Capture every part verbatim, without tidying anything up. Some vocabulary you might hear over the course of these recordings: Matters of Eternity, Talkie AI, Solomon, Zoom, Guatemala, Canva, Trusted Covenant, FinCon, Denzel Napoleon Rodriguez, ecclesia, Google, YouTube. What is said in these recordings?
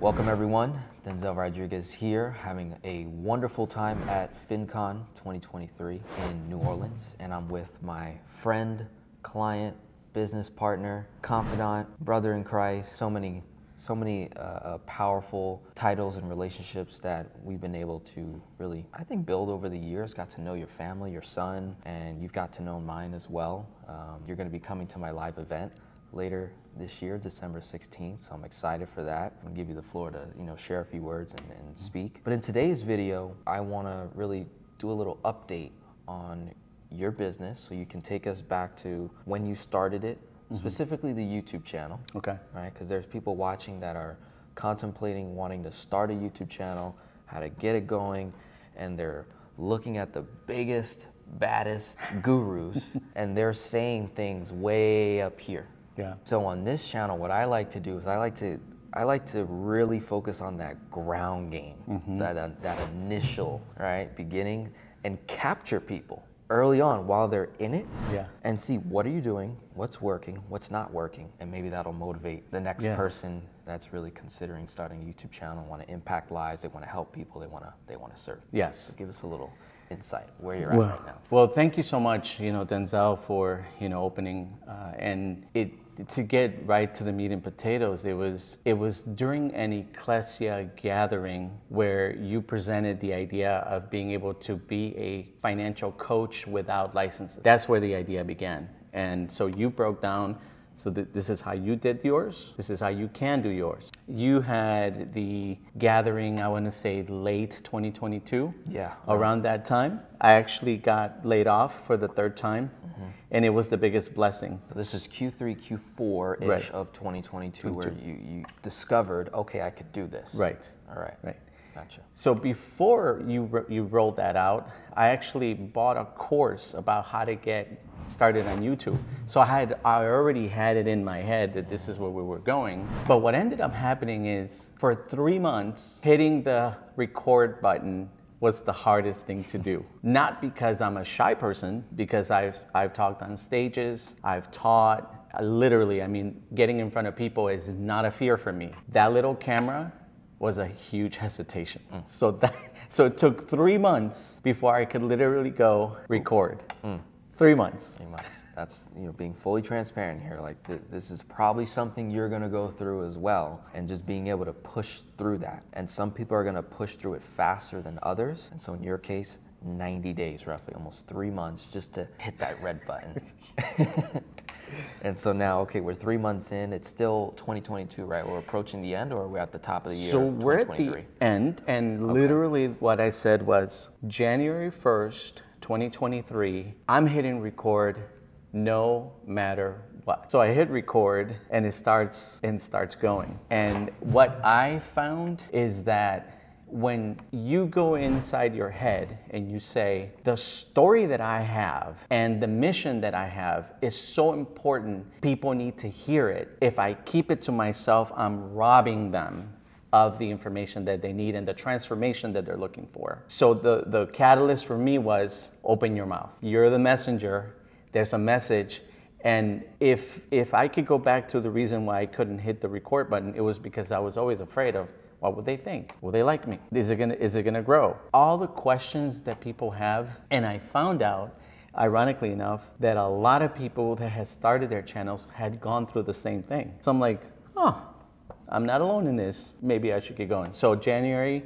Welcome everyone, Denzel Rodriguez here, having a wonderful time at FinCon twenty twenty-three in New Orleans, and I'm with my friend, client, business partner, confidant, brother in Christ, so many, so many uh, powerful titles and relationships that we've been able to really, I think, build over the years. Got to know your family, your son, and you've got to know mine as well. Um, you're gonna be coming to my live event later this year, December sixteenth, so I'm excited for that. I'm gonna give you the floor to, you know, share a few words and, and speak. But in today's video, I wanna really do a little update on your business, so you can take us back to when you started it, mm-hmm. specifically the YouTube channel. Okay. Right, because there's people watching that are contemplating wanting to start a YouTube channel, how to get it going, and they're looking at the biggest, baddest gurus, and they're saying things way up here. Yeah. So on this channel, what I like to do is I like to I like to really focus on that ground game, mm-hmm. that, that that initial right beginning, and capture people early on while they're in it, yeah. and see what are you doing, what's working, what's not working, and maybe that'll motivate the next yeah. person that's really considering starting a YouTube channel, want to impact lives, they want to help people, they want to they want to serve. Yes. So give us a little insight where you're at well, right now. Well, thank you so much, you know, Denzel, for you know opening uh, and it. To get right to the meat and potatoes, it was it was during an ecclesia gathering where you presented the idea of being able to be a financial coach without licenses. That's where the idea began. And so you broke down, so th this is how you did yours, this is how you can do yours. You had the gathering, I wanna say late twenty twenty-two, yeah, around that time. I actually got laid off for the third time. And it was the biggest blessing. So this is Q three, Q four-ish right. of twenty twenty-two, where you, you discovered, okay, I could do this. Right. All right. Right. Gotcha. So before you, you rolled that out, I actually bought a course about how to get started on YouTube. So I, had, I already had it in my head that this is where we were going. But what ended up happening is for three months, hitting the record button was the hardest thing to do. Not because I'm a shy person, because I've, I've talked on stages, I've taught, I literally, I mean, getting in front of people is not a fear for me. That little camera was a huge hesitation. Mm. So, that, so it took three months before I could literally go record. Mm. Three months. Three months. That's, you know, being fully transparent here. Like th this is probably something you're gonna go through as well, and just being able to push through that. And some people are gonna push through it faster than others. And so in your case, ninety days roughly, almost three months just to hit that red button. And so now, okay, we're three months in. It's still twenty twenty-two, right? We're approaching the end, or we're at the top of the year. So we're at the end, and okay. literally what I said was January first, twenty twenty-three, I'm hitting record no matter what. So I hit record and it starts and starts going. And what I found is that when you go inside your head and you say, the story that I have and the mission that I have is so important, people need to hear it. If I keep it to myself, I'm robbing them of the information that they need and the transformation that they're looking for. So the, the catalyst for me was open your mouth. You're the messenger. There's a message, and if if I could go back to the reason why I couldn't hit the record button, it was because I was always afraid of what would they think? Will they like me? Is it gonna is it gonna grow? All the questions that people have, and I found out, ironically enough, that a lot of people that had started their channels had gone through the same thing. So I'm like, oh, I'm not alone in this. Maybe I should get going. So January.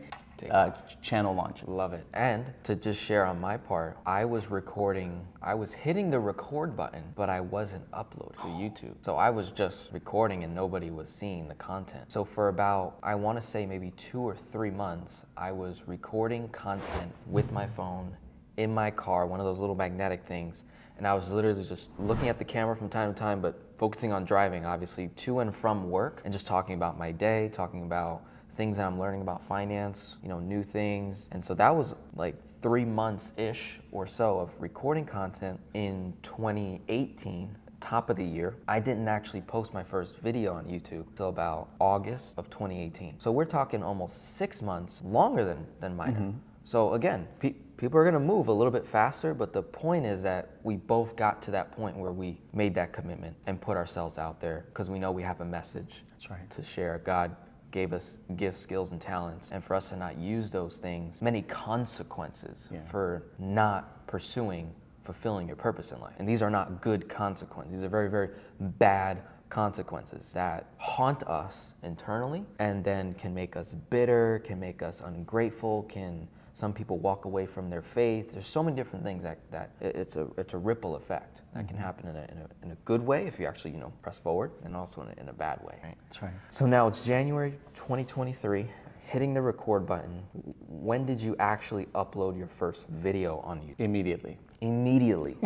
Uh, channel launch. Love it. And to just share on my part, I was recording, I was hitting the record button, but I wasn't uploading to YouTube. So I was just recording and nobody was seeing the content. So for about, I want to say maybe two or three months, I was recording content with my phone in my car, one of those little magnetic things. And I was literally just looking at the camera from time to time, but focusing on driving, obviously, to and from work, and just talking about my day, talking about things that I'm learning about finance, you know, new things. And so that was like three months-ish or so of recording content. In twenty eighteen, top of the year, I didn't actually post my first video on YouTube till about August of twenty eighteen. So we're talking almost six months longer than, than mine. Mm-hmm. So again, pe people are gonna move a little bit faster, but the point is that we both got to that point where we made that commitment and put ourselves out there because we know we have a message. That's right. To share. God gave us gifts, skills, and talents, and for us to not use those things, many consequences yeah. for not pursuing, fulfilling your purpose in life. And these are not good consequences. These are very, very bad consequences that haunt us internally and then can make us bitter, can make us ungrateful, can some people walk away from their faith. There's so many different things that, that it's a it's a ripple effect that can happen in a, in a, in a good way if you actually, you know, press forward, and also in a, in a bad way. Right? That's right. So now it's January twenty twenty-three, hitting the record button. When did you actually upload your first video on YouTube? Immediately. Immediately.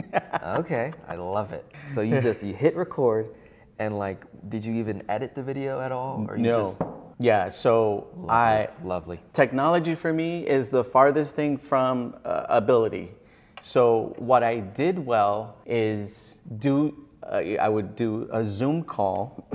Okay, I love it. So you just, you hit record, and like, did you even edit the video at all? Or you no. Just... Yeah, so lovely, I... Lovely. Technology for me is the farthest thing from uh, ability. So what I did well is do, uh, I would do a Zoom call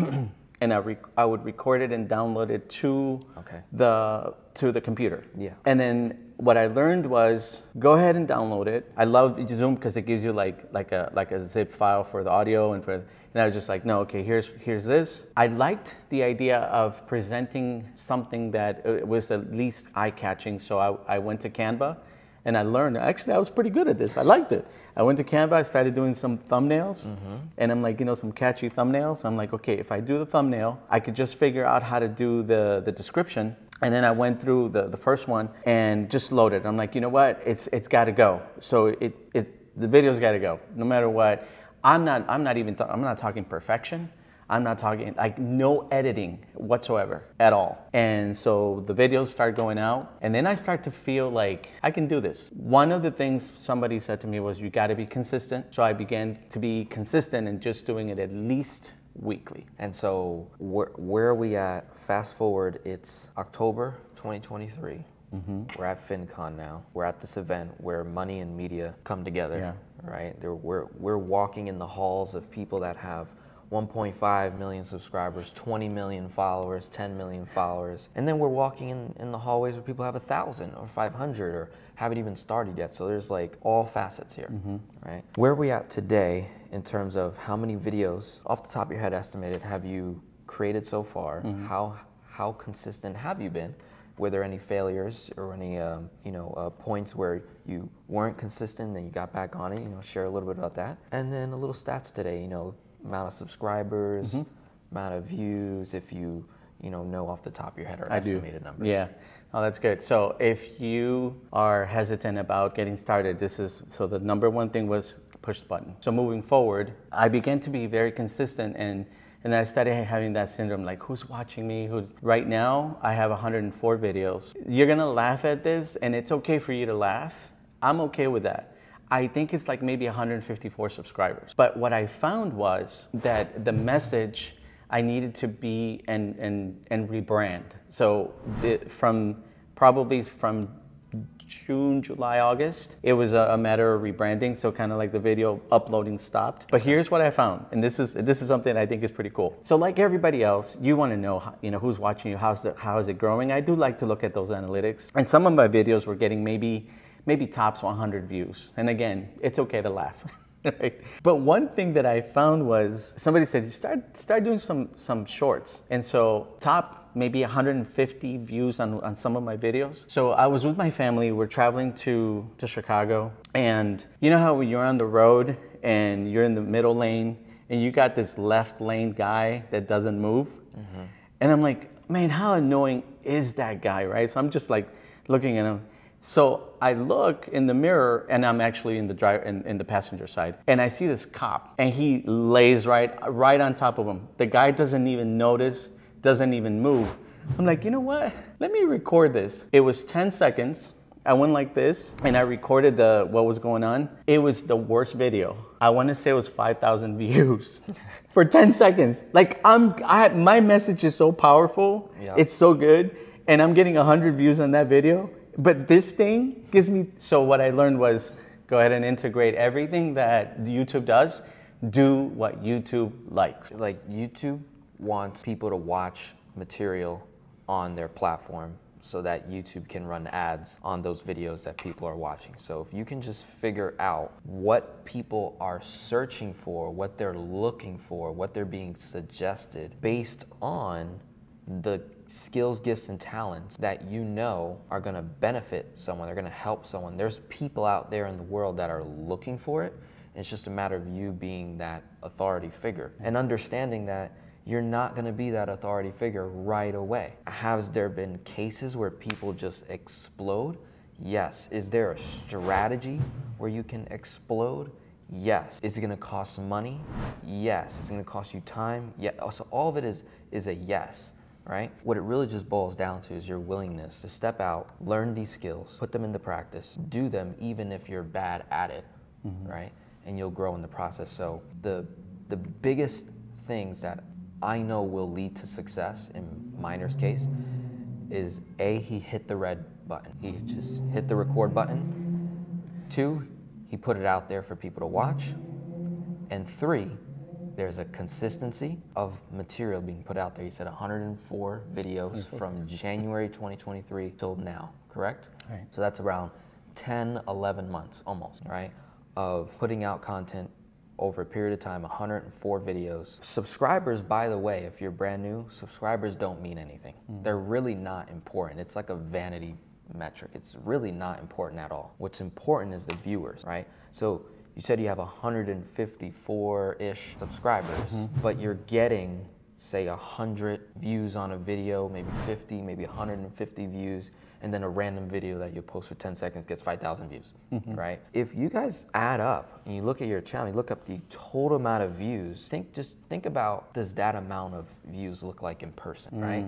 and I, rec I would record it and download it to, okay. the, to the computer. Yeah. And then what I learned was go ahead and download it. I love Zoom because it gives you like like a like a zip file for the audio, and for and I was just like, no, okay, here's here's this. I liked the idea of presenting something that was at least eye-catching, so I, I went to Canva and I learned, actually I was pretty good at this. I liked it. I went to Canva, I started doing some thumbnails, mm-hmm. and I'm like, you know, some catchy thumbnails. I'm like, okay, if I do the thumbnail, I could just figure out how to do the, the description. And then I went through the, the first one and just loaded. I'm like, you know what? It's it's got to go. So it it the video's got to go, no matter what. I'm not I'm not even I'm not talking perfection. I'm not talking like no editing whatsoever at all. And so the videos start going out, and then I start to feel like I can do this. One of the things somebody said to me was, you got to be consistent. So I began to be consistent and just doing it at least weekly. And so where, where are we at? Fast forward, it's October twenty twenty-three. Mm-hmm. We're at FinCon now. We're at this event where money and media come together, yeah. right? They're, we're, we're walking in the halls of people that have one point five million subscribers, twenty million followers, ten million followers. And then we're walking in, in the hallways where people have one thousand or five hundred or haven't even started yet. So there's like all facets here, mm-hmm. right? Where are we at today in terms of how many videos, off the top of your head estimated, have you created so far? Mm-hmm. How, how consistent have you been? Were there any failures or any um, you know uh, points where you weren't consistent and you got back on it? You know, share a little bit about that. And then a little stats today, you know, amount of subscribers, mm-hmm. amount of views, if you you know know off the top of your head, or I estimated do. numbers. Yeah, oh, that's good. So if you are hesitant about getting started, this is, so the number one thing was push the button. So moving forward, I began to be very consistent, and and I started having that syndrome, like, who's watching me? Who's... Right now, I have one hundred and four videos. You're gonna laugh at this, and it's okay for you to laugh. I'm okay with that. I think it's like maybe one hundred fifty-four subscribers. But what I found was that the message I needed to be and, and, and rebrand. So the, from probably from June, July, August, it was a, a matter of rebranding. So kind of like the video uploading stopped. But here's what I found. And this is, this is something I think is pretty cool. So like everybody else, you want to know how, you know, who's watching you, how's the, how is it growing? I do like to look at those analytics. And some of my videos were getting maybe maybe tops one hundred views. And again, it's okay to laugh, right? But one thing that I found was, somebody said, you start, start doing some, some shorts. And so top maybe one hundred fifty views on, on some of my videos. So I was with my family, we're traveling to, to Chicago. And you know how when you're on the road and you're in the middle lane and you got this left lane guy that doesn't move? Mm-hmm. And I'm like, man, how annoying is that guy, right? So I'm just like looking at him. So I look in the mirror, and I'm actually in the driver, in, in the passenger side, and I see this cop, and he lays right, right on top of him. The guy doesn't even notice, doesn't even move. I'm like, you know what? Let me record this. It was ten seconds. I went like this, and I recorded the what was going on. It was the worst video. I want to say it was five thousand views for ten seconds. Like I'm, I, my message is so powerful. Yeah. It's so good, and I'm getting one hundred views on that video. But this thing gives me, so what I learned was go ahead and integrate everything that YouTube does. Do what YouTube likes. Like YouTube wants people to watch material on their platform so that YouTube can run ads on those videos that people are watching. So if you can just figure out what people are searching for, what they're looking for, what they're being suggested based on the skills, gifts, and talents that you know are gonna benefit someone, they're gonna help someone. There's people out there in the world that are looking for it. It's just a matter of you being that authority figure and understanding that you're not gonna be that authority figure right away. Has there been cases where people just explode? Yes. Is there a strategy where you can explode? Yes. Is it gonna cost money? Yes. Is it gonna cost you time? Yeah. So all of it is, is a yes, right? What it really just boils down to is your willingness to step out, learn these skills, put them into practice, do them even if you're bad at it, mm-hmm. right? And you'll grow in the process. So the, the biggest things that I know will lead to success in Miner's case is A, he hit the red button. He just hit the record button. Two, he put it out there for people to watch. And three, there's a consistency of material being put out there. He said one hundred four videos from January twenty twenty-three till now, correct? Right. So that's around ten, eleven months almost, right? Of putting out content over a period of time, one hundred four videos. Subscribers, by the way, if you're brand new, subscribers don't mean anything. Mm. They're really not important. It's like a vanity metric. It's really not important at all. What's important is the viewers, right? So you said you have one hundred fifty-four-ish subscribers, mm-hmm. but you're getting, say, one hundred views on a video, maybe fifty, maybe one hundred fifty views, and then a random video that you post for ten seconds gets five thousand views, mm-hmm. right? If you guys add up and you look at your channel, you look up the total amount of views, think just think about, does that amount of views look like in person, mm. right?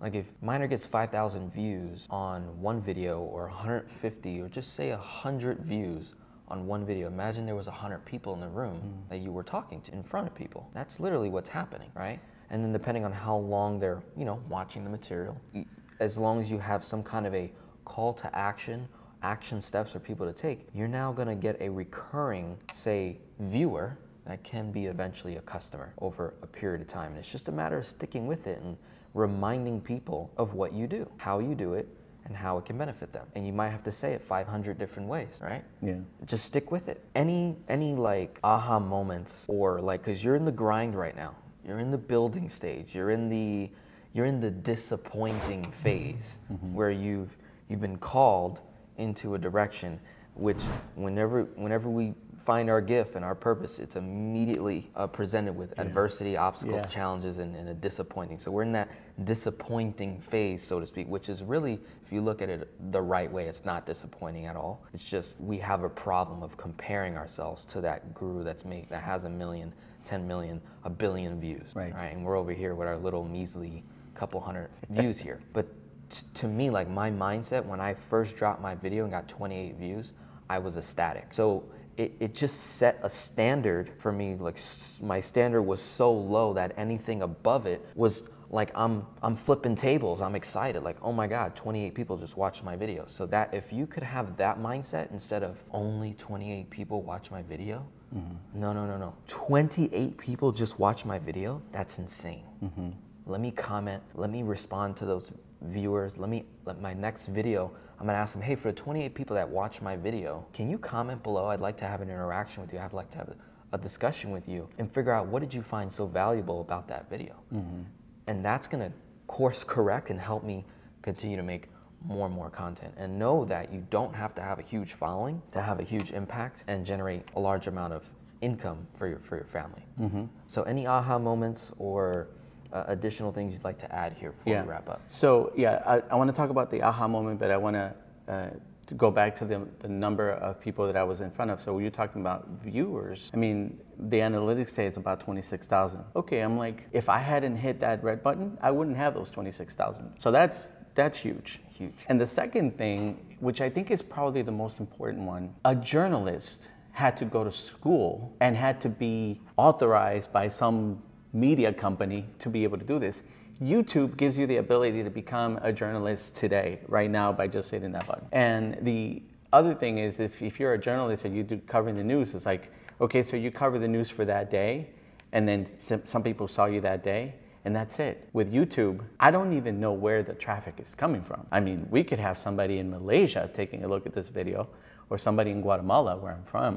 Like if Miner gets five thousand views on one video or one hundred fifty or just say one hundred views on one video, imagine there was one hundred people in the room mm. that you were talking to in front of people. That's literally what's happening, right? And then depending on how long they're, you know, watching the material, as long as you have some kind of a call to action, action steps for people to take, you're now gonna get a recurring, say, viewer that can be eventually a customer over a period of time. And it's just a matter of sticking with it and reminding people of what you do, how you do it, and how it can benefit them. And you might have to say it five hundred different ways, right? Yeah. Just stick with it. Any, any like aha moments or like, cause you're in the grind right now. You're in the building stage. You're in the, you're in the disappointing phase mm-hmm. where you've, you've been called into a direction, which whenever, whenever we find our gift and our purpose, it's immediately uh, presented with yeah. adversity, obstacles, yeah. challenges, and, and a disappointing. So we're in that disappointing phase, so to speak, which is really, if you look at it the right way, it's not disappointing at all. It's just we have a problem of comparing ourselves to that guru that's made, that has a million, ten million, a billion views. Right. right? And we're over here with our little measly couple hundred views here. But t to me, like my mindset, when I first dropped my video and got twenty-eight views, I was ecstatic. So It, it just set a standard for me. Like s my standard was so low that anything above it was like I'm I'm flipping tables. I'm excited. Like, oh my God, twenty-eight people just watched my video. So that if you could have that mindset instead of only twenty-eight people watch my video, mm-hmm. no no no no, twenty-eight people just watch my video. That's insane. Mm-hmm. Let me comment. Let me respond to those viewers. Let me let my next video. I'm gonna ask them, hey, for the twenty-eight people that watch my video, can you comment below? I'd like to have an interaction with you. I'd like to have a discussion with you and figure out what did you find so valuable about that video? Mm-hmm. And that's gonna course correct and help me continue to make more and more content. And know that you don't have to have a huge following to have a huge impact and generate a large amount of income for your, for your family. Mm-hmm. So any aha moments or Uh, additional things you'd like to add here before yeah. we wrap up? So yeah, I, I want to talk about the aha moment, but I want uh, to go back to the, the number of people that I was in front of. So when you're talking about viewers, I mean, the analytics say it's about twenty-six thousand. Okay, I'm like, if I hadn't hit that red button, I wouldn't have those twenty-six thousand. So that's that's huge. Huge. And the second thing, which I think is probably the most important one, a journalist had to go to school and had to be authorized by some media company to be able to do this. YouTube gives you the ability to become a journalist today, right now, by just hitting that button. And the other thing is, if, if you're a journalist and you do covering the news, it's like, okay, so you cover the news for that day, and then some, some people saw you that day, and that's it. With YouTube, I don't even know where the traffic is coming from. I mean, we could have somebody in Malaysia taking a look at this video, or somebody in Guatemala, where I'm from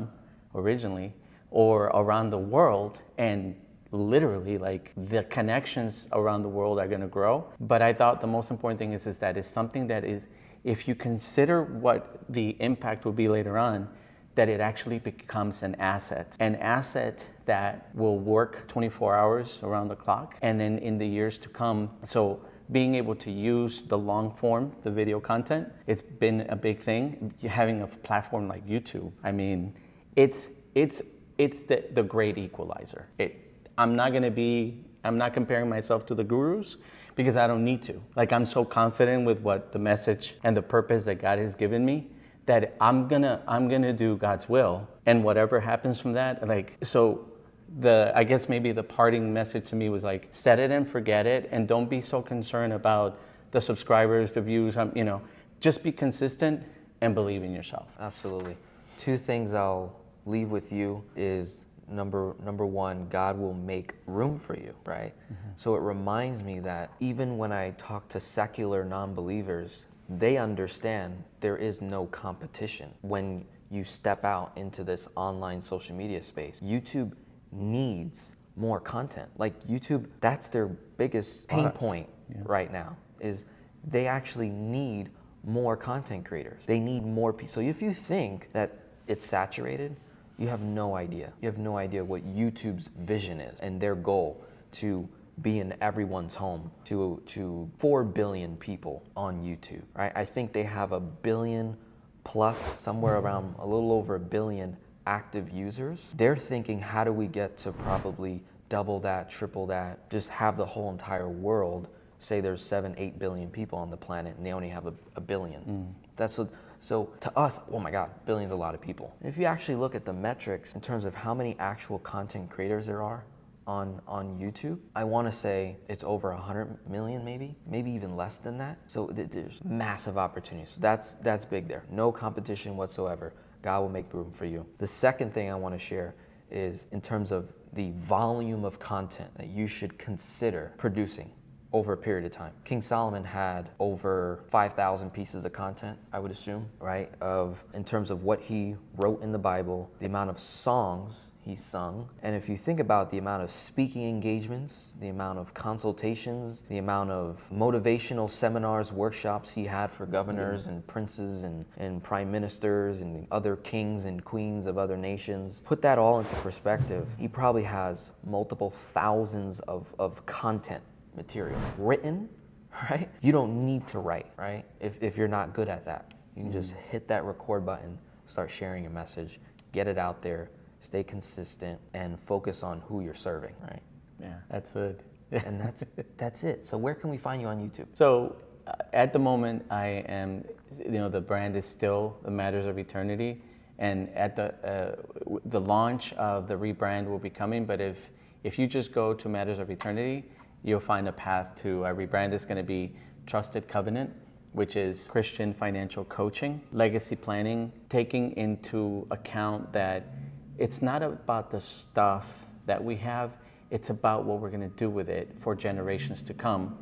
originally, or around the world, and literally, like, the connections around the world are going to grow. But I thought the most important thing is, is that it's something that is, if you consider what the impact will be later on, that it actually becomes an asset. An asset that will work twenty-four hours around the clock, and then in the years to come. So being able to use the long form, the video content, it's been a big thing. Having a platform like YouTube, I mean, it's, it's, it's the, the great equalizer. It, I'm not gonna be, I'm not comparing myself to the gurus, because I don't need to. Like, I'm so confident with what the message and the purpose that God has given me, that I'm gonna, I'm gonna do God's will, and whatever happens from that, like, so the, I guess maybe the parting message to me was like, set it and forget it, and don't be so concerned about the subscribers, the views, you know, just be consistent and believe in yourself. Absolutely. Two things I'll leave with you is, Number, number one, God will make room for you, right? Mm-hmm. So it reminds me that even when I talk to secular non-believers, they understand there is no competition when you step out into this online social media space. YouTube needs more content. Like, YouTube, that's their biggest pain point yeah. right now, is they actually need more content creators. They need more people. So if you think that it's saturated, you have no idea. You have no idea what YouTube's vision is and their goal to be in everyone's home, to, to four billion people on YouTube, right? I think they have a billion plus, somewhere around a little over a billion active users. They're thinking, how do we get to probably double that, triple that, just have the whole entire world say there's seven, eight billion people on the planet and they only have a, a billion. Mm. That's what, so to us, oh my God, billions, a lot of people. If you actually look at the metrics in terms of how many actual content creators there are on, on YouTube, I wanna say it's over one hundred million maybe, maybe even less than that. So th there's massive opportunities. That's, that's big there. No competition whatsoever. God will make room for you. The second thing I wanna share is in terms of the volume of content that you should consider producing over a period of time. King Solomon had over five thousand pieces of content, I would assume, right? Of, in terms of what he wrote in the Bible, the amount of songs he sung. And if you think about the amount of speaking engagements, the amount of consultations, the amount of motivational seminars, workshops he had for governors and princes and, and prime ministers and other kings and queens of other nations, put that all into perspective. He probably has multiple thousands of, of content material written, right? You don't need to write, right? If, if you're not good at that, you can just hit that record button, start sharing your message, get it out there, stay consistent, and focus on who you're serving, right? Yeah, that's good. And that's, that's it. So where can we find you on YouTube? So uh, at the moment I am, you know, the brand is still the Matters of Eternity. And at the, uh, the launch of the rebrand will be coming. But if, if you just go to Matters of Eternity, you'll find a path to a rebrand. It's going to be Trusted Covenant, which is Christian financial coaching, legacy planning, taking into account that it's not about the stuff that we have, it's about what we're going to do with it for generations to come.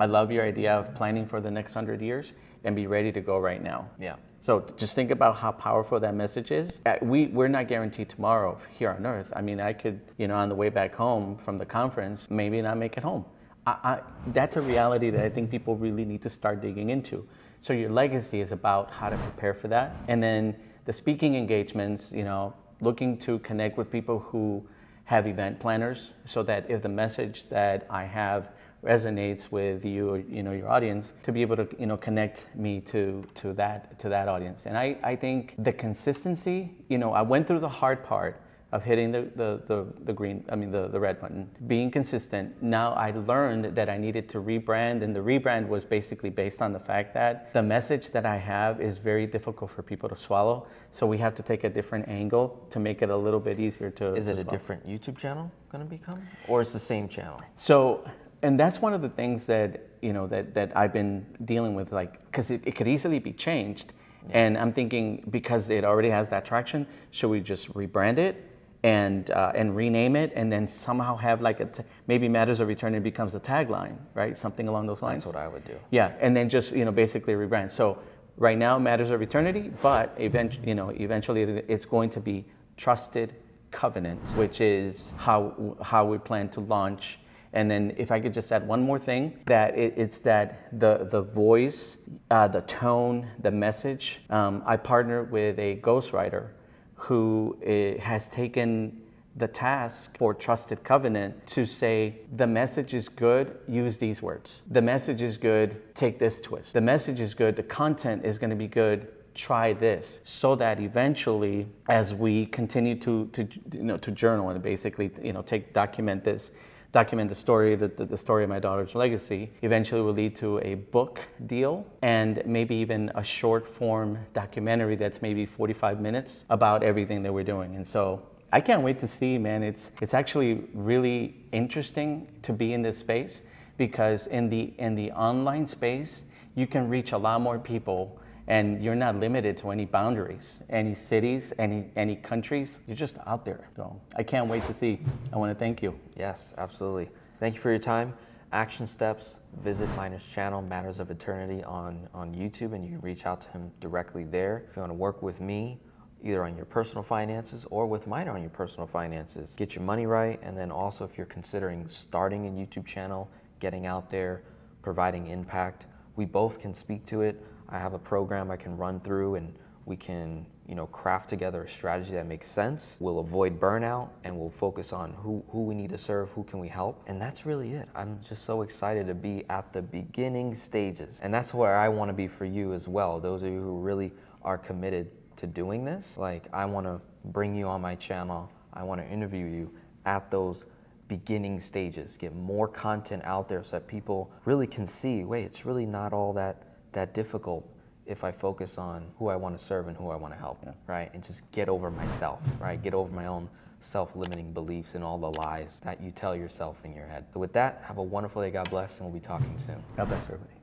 I love your idea of planning for the next hundred years and be ready to go right now. Yeah. So just think about how powerful that message is. We, we're not guaranteed tomorrow here on earth. I mean, I could, you know, on the way back home from the conference, maybe not make it home. I, I, that's a reality that I think people really need to start digging into. So your legacy is about how to prepare for that. And then the speaking engagements, you know, looking to connect with people who have event planners so that if the message that I have resonates with you, or, you know, your audience, to be able to, you know, connect me to to that to that audience. And I, I think the consistency, you know, I went through the hard part of hitting the, the, the, the green, I mean the, the red button, being consistent. Now I learned that I needed to rebrand, and the rebrand was basically based on the fact that the message that I have is very difficult for people to swallow. So we have to take a different angle to make it a little bit easier to Is it swallow. A different YouTube channel gonna become? Or it's the same channel? So and that's one of the things that, you know, that, that I've been dealing with, like, because it, it could easily be changed. Yeah. And I'm thinking, because it already has that traction, should we just rebrand it and, uh, and rename it, and then somehow have like a, t maybe Matters of Eternity becomes a tagline, right? Something along those lines. That's what I would do. Yeah, and then just, you know, basically rebrand. So right now, Matters of Eternity, but event, you know, eventually it's going to be Trusted Covenant, which is how, how we plan to launch. And then if I could just add one more thing, that it, it's that the, the voice, uh, the tone, the message. Um, I partner with a ghostwriter who uh, has taken the task for Trusted Covenant to say, the message is good, use these words. The message is good, take this twist. The message is good, the content is gonna be good, try this, so that eventually, as we continue to, to you know, to journal and basically, you know, take, document this, document the story, the, the story of my daughter's legacy, eventually will lead to a book deal and maybe even a short form documentary that's maybe forty-five minutes about everything that we're doing. And so I can't wait to see, man. It's, it's actually really interesting to be in this space, because in the, in the online space, you can reach a lot more people, and you're not limited to any boundaries, any cities, any, any countries. You're just out there. So I can't wait to see. I want to thank you. Yes, absolutely. Thank you for your time. Action steps, visit Miner's channel, Matters of Eternity, on, on YouTube, and you can reach out to him directly there. If you want to work with me, either on your personal finances or with Minor on your personal finances, get your money right. And then also, if you're considering starting a YouTube channel, getting out there, providing impact, we both can speak to it. I have a program I can run through, and we can, you know, craft together a strategy that makes sense. We'll avoid burnout, and we'll focus on who, who we need to serve, who can we help. And that's really it. I'm just so excited to be at the beginning stages. And that's where I want to be for you as well. Those of you who really are committed to doing this, like, I want to bring you on my channel. I want to interview you at those beginning stages, get more content out there so that people really can see, wait, it's really not all that that difficult if I focus on who I want to serve and who I want to help, yeah. Right? And just get over myself, right? Get over my own self-limiting beliefs and all the lies that you tell yourself in your head. So with that, have a wonderful day, God bless, and we'll be talking soon. God bless everybody.